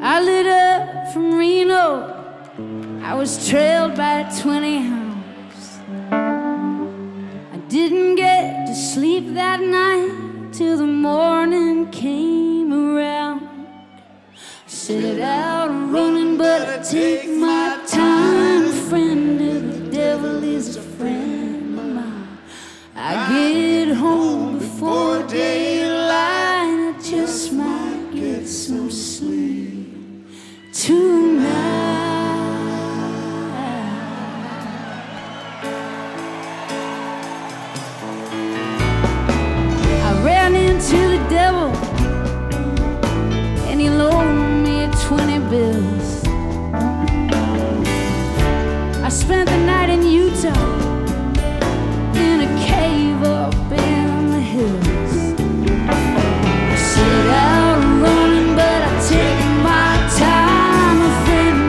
I lit up from Reno. I was trailed by 20 hounds. I didn't get to sleep that night till the morning came around. I set out running, but I take my time. Friend of the devil is a friend of mine. I get home before daylight. I just might get some sleep tonight. To the devil, and he loaned me 20 bills. I spent the night in Utah in a cave up in the hills. I set out running, but I take my time. A friend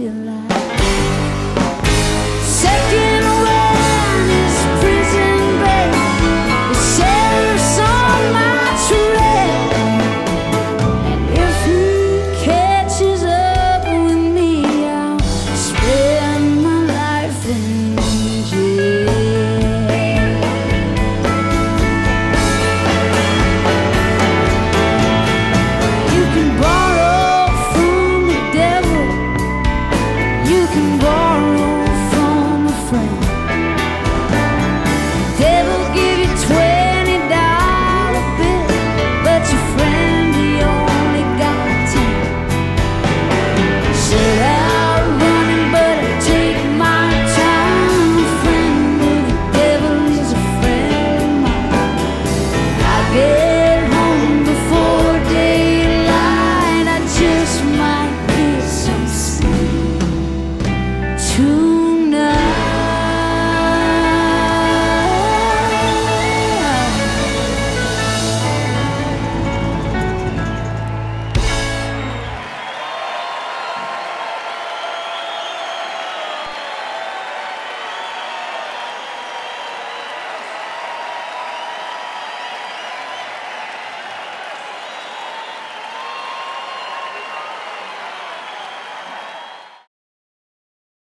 still